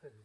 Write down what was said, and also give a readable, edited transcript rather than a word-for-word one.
nothing.